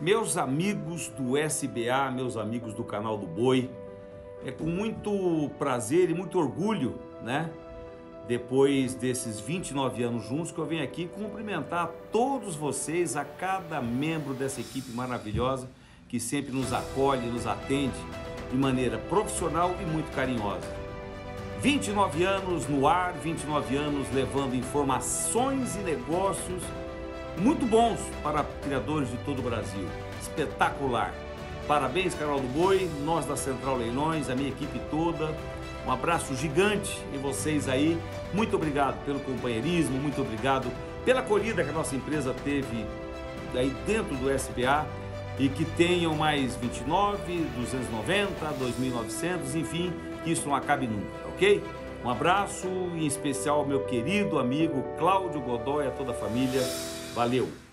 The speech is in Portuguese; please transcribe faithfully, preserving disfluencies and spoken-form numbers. Meus amigos do S B A, meus amigos do Canal do Boi, é com muito prazer e muito orgulho, né? Depois desses vinte e nove anos juntos, que eu venho aqui cumprimentar todos vocês, a cada membro dessa equipe maravilhosa que sempre nos acolhe, nos atende de maneira profissional e muito carinhosa. vinte e nove anos no ar, vinte e nove anos levando informações e negócios muito bons para criadores de todo o Brasil. Espetacular! Parabéns, Canal do Boi, nós da Central Leilões, a minha equipe toda. Um abraço gigante em vocês aí. Muito obrigado pelo companheirismo, muito obrigado pela acolhida que a nossa empresa teve aí dentro do S B A. E que tenham mais vinte e nove, duzentos e noventa, dois mil e novecentos, enfim, que isso não acabe nunca, ok? Um abraço em especial ao meu querido amigo Cláudio Godoy, a toda a família. Valeu!